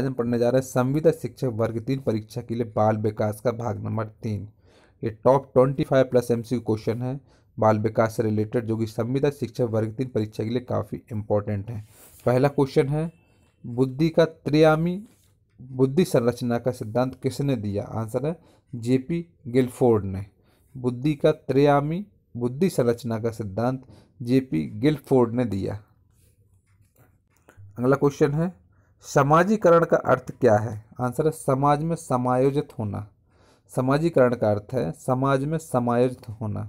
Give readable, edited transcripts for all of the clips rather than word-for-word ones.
आज हम पढ़ने जा रहे हैं संविदा शिक्षक वर्ग 3 परीक्षा के लिए बाल विकास का भाग नंबर 3। ये टॉप 25 प्लस MCQ क्वेश्चन है बाल विकास से रिलेटेड, जो कि संविदा शिक्षक वर्ग 3 परीक्षा के लिए काफ़ी इम्पोर्टेंट है। पहला क्वेश्चन है, बुद्धि का त्रियामी बुद्धि संरचना का सिद्धांत किसने दिया? आंसर है JP गिलफोर्ड ने। बुद्धि का त्रियामी बुद्धि संरचना का सिद्धांत JP गिलफोर्ड ने दिया। अगला क्वेश्चन है, समाजीकरण का अर्थ क्या है? आंसर है समाज में समायोजित होना। समाजीकरण का अर्थ है समाज में समायोजित होना।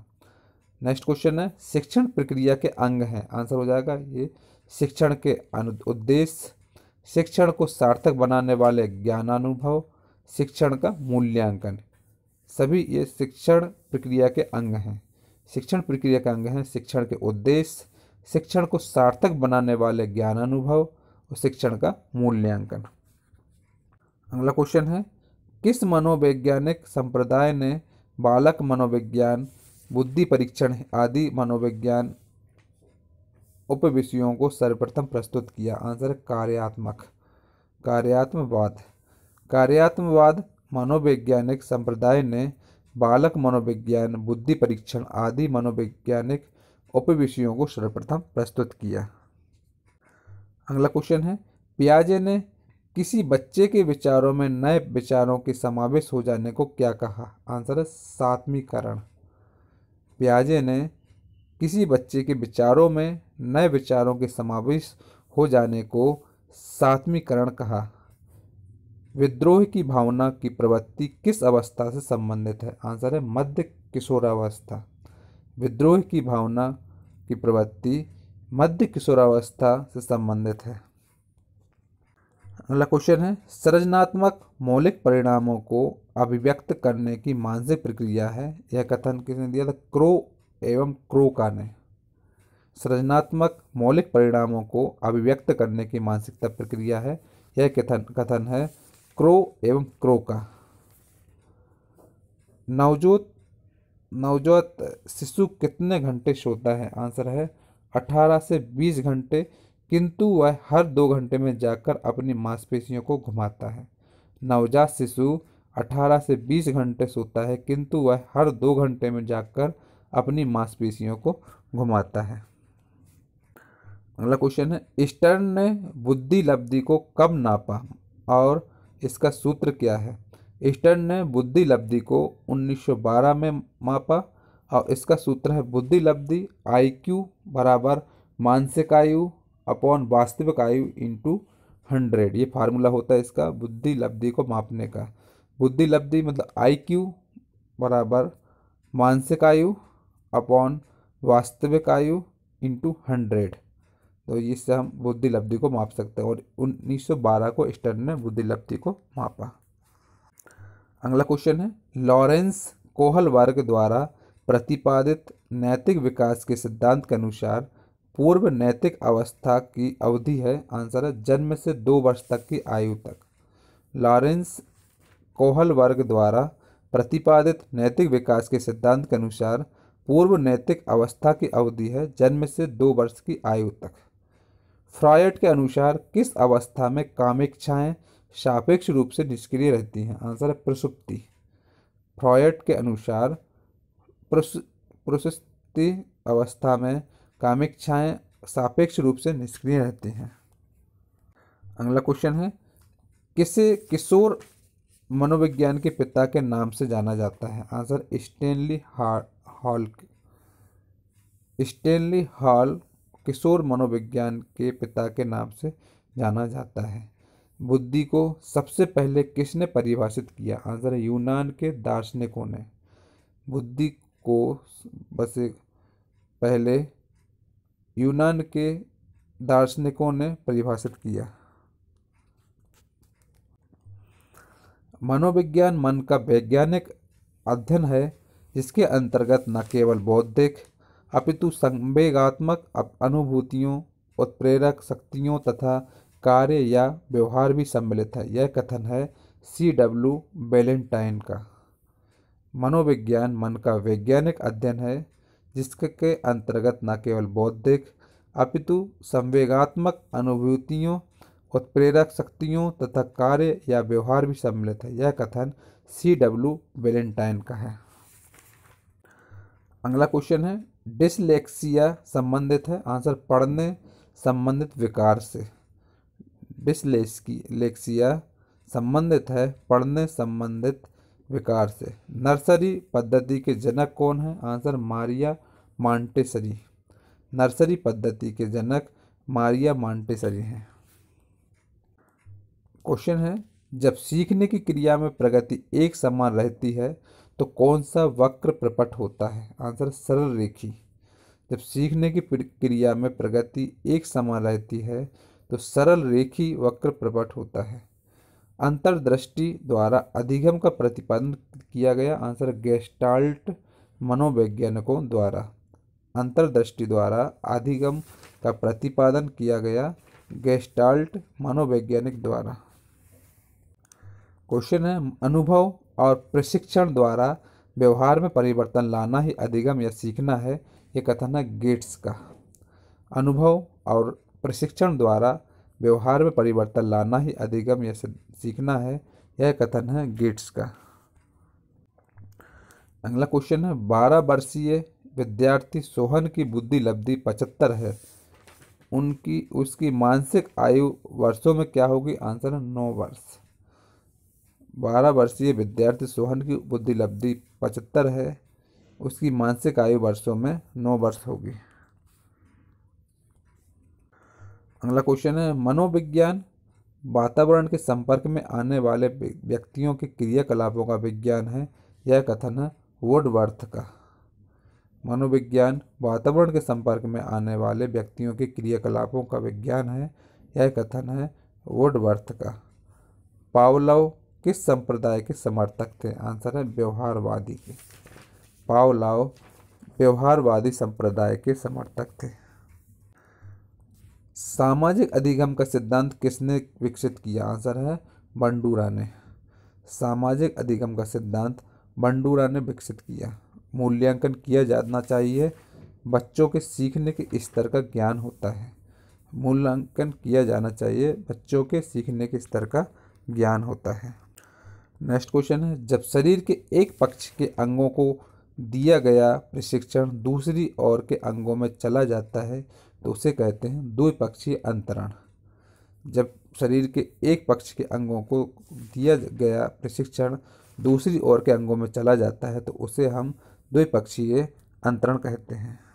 नेक्स्ट क्वेश्चन है, शिक्षण प्रक्रिया के अंग हैं। आंसर हो जाएगा ये शिक्षण के उद्देश्य, शिक्षण को सार्थक बनाने वाले ज्ञानानुभव, शिक्षण का मूल्यांकन, सभी ये शिक्षण प्रक्रिया के अंग हैं। शिक्षण प्रक्रिया के अंग हैं शिक्षण के उद्देश्य, शिक्षण को सार्थक बनाने वाले ज्ञानानुभव और शिक्षण का मूल्यांकन। अगला क्वेश्चन है, किस मनोवैज्ञानिक संप्रदाय ने बालक मनोविज्ञान, बुद्धि परीक्षण आदि मनोविज्ञान उपविषयों को सर्वप्रथम प्रस्तुत किया? आंसर कार्यात्मवाद। कार्यात्मवाद मनोवैज्ञानिक संप्रदाय ने बालक मनोविज्ञान, बुद्धि परीक्षण आदि मनोवैज्ञानिक उपविषयों को सर्वप्रथम प्रस्तुत किया। अगला क्वेश्चन है, पियाजे ने किसी बच्चे के विचारों में नए विचारों के समावेश हो जाने को क्या कहा? आंसर है सात्मीकरण। पियाजे ने किसी बच्चे के विचारों में नए विचारों के समावेश हो जाने को सात्मीकरण कहा। विद्रोह की भावना की प्रवृत्ति किस अवस्था से संबंधित है? आंसर है मध्य किशोरावस्था। विद्रोह की भावना की प्रवृत्ति मध्य किशोरावस्था से संबंधित है। अगला क्वेश्चन है, सृजनात्मक मौलिक परिणामों को अभिव्यक्त करने की मानसिक प्रक्रिया है। यह कथन किसने दिया था? क्रो एवं क्रोका ने। सृजनात्मक मौलिक परिणामों को अभिव्यक्त करने की मानसिकता प्रक्रिया है, यह कथन है क्रो एवं क्रोका। नवजात शिशु कितने घंटे सोता है? आंसर है 18 से 20 घंटे, किंतु वह हर 2 घंटे में जाकर अपनी मांसपेशियों को घुमाता है। नवजात शिशु 18 से 20 घंटे सोता है, किंतु वह हर 2 घंटे में जाकर अपनी मांसपेशियों को घुमाता है। अगला क्वेश्चन है, स्टर्न ने बुद्धि लब्धि को कब नापा और इसका सूत्र क्या है? स्टर्न ने बुद्धि लब्धि को 1912 में मापा और इसका सूत्र है बुद्धि लब्धि IQ = मानसिक आयु अपॉन वास्तविक आयु इंटू 100। ये फार्मूला होता है इसका बुद्धि लब्धि को मापने का। बुद्धि लब्धि मतलब IQ = मानसिक आयु अपॉन वास्तविक आयु इंटू 100। तो इससे हम बुद्धि लब्धि को माप सकते हैं और 1912 को स्टर्न ने बुद्धि लब्धि को मापा। अगला क्वेश्चन है, लॉरेंस कोहलबर्ग द्वारा प्रतिपादित नैतिक विकास के सिद्धांत के अनुसार पूर्व नैतिक अवस्था की अवधि है? आंसर है जन्म से 2 वर्ष तक की आयु तक। लॉरेंस कोहलबर्ग द्वारा प्रतिपादित नैतिक विकास के सिद्धांत के अनुसार पूर्व नैतिक अवस्था की अवधि है जन्म से 2 वर्ष की आयु तक। फ्रॉयड के अनुसार किस अवस्था में कामेक्षाएं सापेक्ष रूप से निष्क्रिय रहती हैं? आंसर है प्रसुप्ति। फ्रॉयड के अनुसार प्रसुप्ति अवस्था में कामेक्षाएं सापेक्ष रूप से निष्क्रिय रहती हैं। अगला क्वेश्चन है, किसे किशोर मनोविज्ञान के पिता के नाम से जाना जाता है? Answer Stanley Hall. Stanley Hall किशोर मनोविज्ञान के पिता के नाम से जाना जाता है। बुद्धि को सबसे पहले किसने परिभाषित किया? आंसर यूनान के दार्शनिकों ने। बुद्धि को बस पहले यूनान के दार्शनिकों ने परिभाषित किया। मनोविज्ञान मन का वैज्ञानिक अध्ययन है जिसके अंतर्गत न केवल बौद्धिक अपितु संवेगात्मक अनुभूतियों, उत्प्रेरक शक्तियों तथा कार्य या व्यवहार भी सम्मिलित है। यह कथन है CW वैलेंटाइन का। मनोविज्ञान मन का वैज्ञानिक अध्ययन है जिसके अंतर्गत न केवल बौद्धिक अपितु संवेगात्मक अनुभूतियों, उत्प्रेरक शक्तियों तथा कार्य या व्यवहार भी सम्मिलित है। यह कथन CW वेलेंटाइन का है। अगला क्वेश्चन है डिसलेक्सिया संबंधित है, आंसर पढ़ने संबंधित विकार से। डिसलेक्सिया संबंधित है पढ़ने संबंधित विकार से। नर्सरी पद्धति के जनक कौन है, आंसर मारिया मॉन्टेसरी। नर्सरी पद्धति के जनक मारिया मॉन्टेसरी हैं। क्वेश्चन है जब सीखने की क्रिया में प्रगति एक समान रहती है तो कौन सा वक्र प्रपट होता है, आंसर सरल रेखी। जब सीखने की क्रिया में प्रगति एक समान रहती है तो सरल रेखी वक्र प्रपट होता है। अंतर्दृष्टि द्वारा अधिगम का प्रतिपादन किया गया, आंसर गेस्टाल्ट मनोवैज्ञानिकों द्वारा। अंतर्दृष्टि द्वारा अधिगम का प्रतिपादन किया गया गेस्टाल्ट मनोवैज्ञानिक द्वारा। क्वेश्चन है अनुभव और प्रशिक्षण द्वारा व्यवहार में परिवर्तन लाना ही अधिगम या सीखना है, ये कथन है गेट्स का। अनुभव और प्रशिक्षण द्वारा व्यवहार में परिवर्तन लाना ही अधिगम या सीखना है, यह कथन है गेट्स का। अगला क्वेश्चन है 12 वर्षीय विद्यार्थी सोहन की बुद्धि लब्धि 75 है, उसकी मानसिक आयु वर्षों में क्या होगी, आंसर है 9 वर्ष। 12 वर्षीय विद्यार्थी सोहन की बुद्धि लब्धि 75 है, उसकी मानसिक आयु वर्षों में 9 वर्ष होगी। अगला क्वेश्चन है मनोविज्ञान वातावरण के संपर्क में आने वाले व्यक्तियों के क्रियाकलापों का विज्ञान है, यह कथन है वुडवर्थ का। मनोविज्ञान वातावरण के संपर्क में आने वाले व्यक्तियों के क्रियाकलापों का विज्ञान है, यह कथन है वुडवर्थ का। पावलोव किस संप्रदाय के समर्थक थे, आंसर है व्यवहारवादी के। पावलोव व्यवहारवादी संप्रदाय के समर्थक थे। सामाजिक अधिगम का सिद्धांत किसने विकसित किया, आंसर है बंडूरा ने। सामाजिक अधिगम का सिद्धांत बंडूरा ने विकसित किया। मूल्यांकन किया जाना चाहिए बच्चों के सीखने के स्तर का ज्ञान होता है। मूल्यांकन किया जाना चाहिए बच्चों के सीखने के स्तर का ज्ञान होता है। नेक्स्ट क्वेश्चन है जब शरीर के एक पक्ष के अंगों को दिया गया प्रशिक्षण दूसरी ओर के अंगों में चला जाता है तो उसे कहते हैं द्विपक्षीय अंतरण। जब शरीर के एक पक्ष के अंगों को दिया गया प्रशिक्षण दूसरी ओर के अंगों में चला जाता है तो उसे हम द्विपक्षीय अंतरण कहते हैं।